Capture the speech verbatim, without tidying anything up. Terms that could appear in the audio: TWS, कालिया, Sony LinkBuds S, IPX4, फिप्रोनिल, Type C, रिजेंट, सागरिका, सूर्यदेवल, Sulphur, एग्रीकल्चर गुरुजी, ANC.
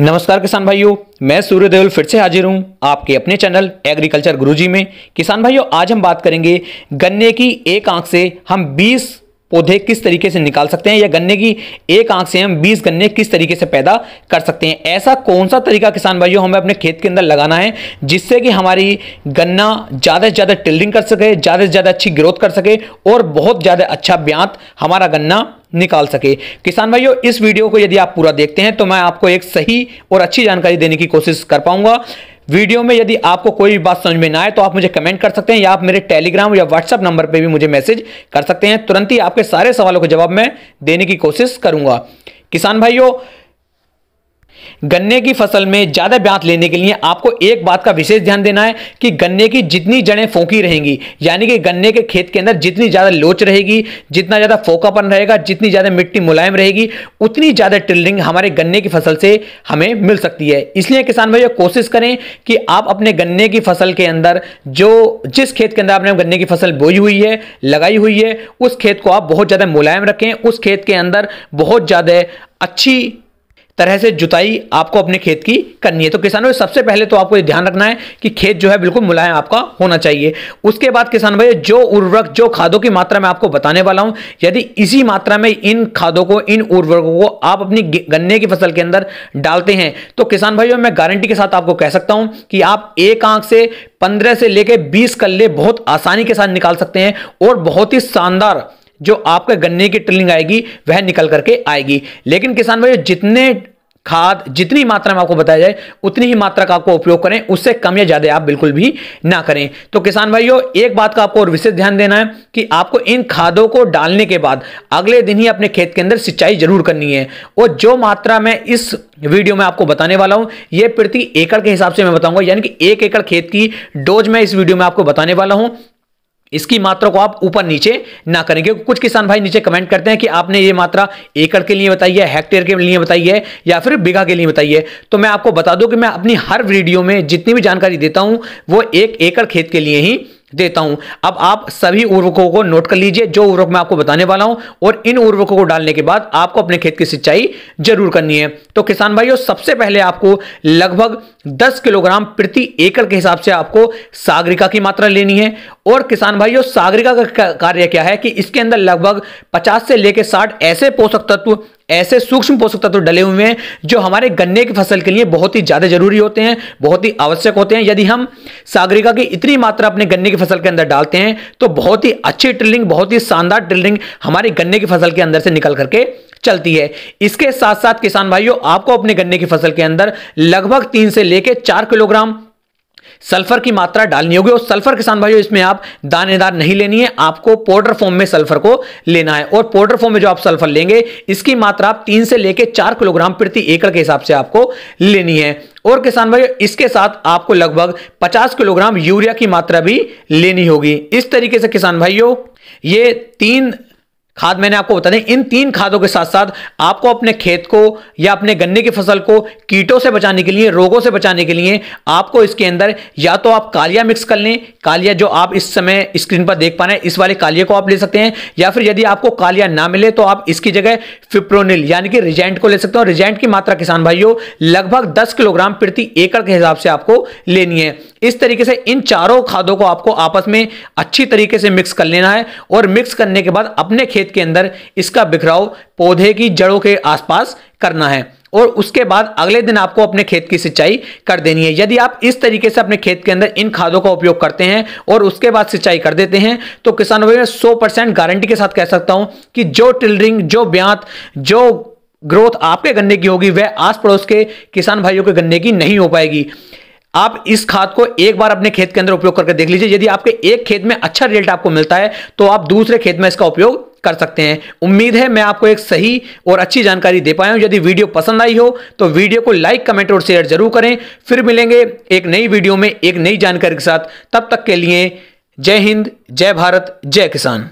नमस्कार किसान भाइयों, मैं सूर्यदेवल फिर से हाजिर हूं आपके अपने चैनल एग्रीकल्चर गुरुजी में। किसान भाइयों, आज हम बात करेंगे गन्ने की एक आंख से हम बीस पौधे किस तरीके से निकाल सकते हैं या गन्ने की एक आंख से हम बीस गन्ने किस तरीके से पैदा कर सकते हैं। ऐसा कौन सा तरीका किसान भाइयों हमें अपने खेत के अंदर लगाना है जिससे कि हमारी गन्ना ज़्यादा से ज़्यादा टिल्डिंग कर सके, ज़्यादा से ज़्यादा अच्छी ग्रोथ कर सके और बहुत ज़्यादा अच्छा ब्यांत हमारा गन्ना निकाल सके। किसान भाइयों, इस वीडियो को यदि आप पूरा देखते हैं तो मैं आपको एक सही और अच्छी जानकारी देने की कोशिश कर पाऊंगा। वीडियो में यदि आपको कोई भी बात समझ में ना आए तो आप मुझे कमेंट कर सकते हैं या आप मेरे टेलीग्राम या व्हाट्सएप नंबर पे भी मुझे मैसेज कर सकते हैं। तुरंत ही आपके सारे सवालों का जवाब मैं देने की कोशिश करूंगा। किसान भाइयों, गन्ने की फसल में ज़्यादा ब्यांत लेने के लिए आपको एक बात का विशेष ध्यान देना है कि गन्ने की जितनी जड़ें फोंकी रहेंगी, यानी कि गन्ने के खेत के अंदर जितनी ज़्यादा लोच रहेगी, जितना ज़्यादा फोकापन रहेगा, जितनी ज़्यादा मिट्टी मुलायम रहेगी, उतनी ज़्यादा टिल्डिंग हमारे गन्ने की फसल से हमें मिल सकती है। इसलिए किसान भाइयों, कोशिश करें कि आप अपने गन्ने की फसल के अंदर जो जिस खेत के अंदर आपने गन्ने की फसल बोई हुई है, लगाई हुई है, उस खेत को आप बहुत ज़्यादा मुलायम रखें। उस खेत के अंदर बहुत ज़्यादा अच्छी तरह से जुताई आपको अपने खेत की करनी है। तो किसानों, सबसे पहले तो आपको ये ध्यान रखना है कि खेत जो है बिल्कुल मुलायम आपका होना चाहिए। उसके बाद किसान भाई, जो उर्वरक, जो खादों की मात्रा मैं आपको बताने वाला हूं, यदि इसी मात्रा में इन खादों को, इन उर्वरकों को आप अपनी गन्ने की फसल के अंदर डालते हैं तो किसान भाई मैं गारंटी के साथ आपको कह सकता हूं कि आप एक आंख से पंद्रह से लेकर बीस कल्ले बहुत आसानी के साथ निकाल सकते हैं और बहुत ही शानदार जो आपके गन्ने की टिल्डिंग आएगी वह निकल करके आएगी। लेकिन किसान भाइयों, जितने खाद, जितनी मात्रा में आपको बताया जाए उतनी ही मात्रा का आपको उपयोग करें, उससे कम या ज्यादा आप बिल्कुल भी ना करें। तो किसान भाइयों, एक बात का आपको और विशेष ध्यान देना है कि आपको इन खादों को डालने के बाद अगले दिन ही अपने खेत के अंदर सिंचाई जरूर करनी है। और जो मात्रा मैं इस वीडियो में आपको बताने वाला हूं यह प्रति एकड़ के हिसाब से मैं बताऊंगा, यानी कि एक एकड़ खेत की डोज मैं इस वीडियो में आपको बताने वाला हूं। इसकी मात्रा को आप ऊपर नीचे ना करें, क्योंकि कुछ किसान भाई नीचे कमेंट करते हैं कि आपने ये मात्रा एकड़ के लिए बताई है, हेक्टेयर के लिए बताई है या फिर बीघा के लिए बताई है। तो मैं आपको बता दूं कि मैं अपनी हर वीडियो में जितनी भी जानकारी देता हूं वो एक एकड़ खेत के लिए ही देता हूं। अब आप सभी उर्वरकों को नोट कर लीजिए जो उर्वरक मैं आपको बताने वाला हूं, और इन उर्वरकों को डालने के बाद आपको अपने खेत की सिंचाई जरूर करनी है। तो किसान भाइयों, सबसे पहले आपको लगभग दस किलोग्राम प्रति एकड़ के हिसाब से आपको सागरिका की मात्रा लेनी है। और किसान भाइयों, सागरिका का कार्य क्या है कि इसके अंदर लगभग पचास से लेकर साठ ऐसे पोषक तत्व, ऐसे सूक्ष्म पोषक तत्व डले हुए हैं जो हमारे गन्ने की फसल के लिए बहुत ही ज़्यादा जरूरी होते हैं, बहुत ही आवश्यक होते हैं। यदि हम सागरिका की इतनी मात्रा अपने गन्ने की फसल के अंदर डालते हैं तो बहुत ही अच्छी टिल्डिंग, बहुत ही शानदार टिल्डिंग हमारी गन्ने की फसल के अंदर से निकल करके चलती है। इसके साथ साथ किसान भाइयों, आपको अपने गन्ने की फसल के अंदर लगभग तीन से लेकर चार किलोग्राम सल्फर की मात्रा डालनी होगी। और सल्फर किसान भाइयों इसमें आप दानेदार नहीं लेनी है, आपको पाउडर फॉर्म में सल्फर को लेना है। और पाउडर फॉर्म में जो आप सल्फर लेंगे इसकी मात्रा आप तीन से लेकर चार किलोग्राम प्रति एकड़ के हिसाब से आपको लेनी है। और किसान भाइयों, इसके साथ आपको लगभग पचास किलोग्राम यूरिया की मात्रा भी लेनी होगी। इस तरीके से किसान भाइयों, ये तीन खाद मैंने आपको बता दें, इन तीन खादों के साथ साथ आपको अपने खेत को या अपने गन्ने की फसल को कीटों से बचाने के लिए, रोगों से बचाने के लिए आपको इसके अंदर या तो आप कालिया मिक्स कर लें। कालिया जो आप इस समय स्क्रीन पर देख पा रहे हैं, इस वाले कालिया को आप ले सकते हैं, या फिर यदि आपको कालिया ना मिले तो आप इसकी जगह फिप्रोनिल यानी कि रिजेंट को ले सकते हो। रिजेंट की मात्रा किसान भाइयों लगभग दस किलोग्राम प्रति एकड़ के हिसाब से आपको लेनी है। इस तरीके से इन चारों खादों को आपको आपस में अच्छी तरीके से मिक्स कर लेना है। और मिक्स करने के बाद अपने खेत के अंदर इसका बिखराव पौधे की जड़ों के आसपास करना है। और उसके बाद अगले दिन आपको अपने खेत की सिंचाई कर देनी है। यदि आप इस तरीके से अपने खेत के अंदर इन खादों का उपयोग करते हैं और उसके बाद सिंचाई कर देते हैं तो किसान भाई मैं सौ परसेंट गारंटी के साथ कह सकता हूं कि जो टिल्डिंग, जो ब्यांत, जो ग्रोथ आपके गन्ने की होगी वह आस पड़ोस के किसान भाइयों के गन्ने की नहीं हो पाएगी। आप इस खाद को एक बार अपने खेत के अंदर उपयोग करके देख लीजिए। यदि आपके एक खेत में अच्छा रिजल्ट आपको मिलता है तो आप दूसरे खेत में इसका उपयोग कर सकते हैं। उम्मीद है मैं आपको एक सही और अच्छी जानकारी दे पाया हूं। यदि वीडियो पसंद आई हो तो वीडियो को लाइक, कमेंट और शेयर जरूर करें। फिर मिलेंगे एक नई वीडियो में एक नई जानकारी के साथ। तब तक के लिए जय हिंद, जय भारत, जय किसान।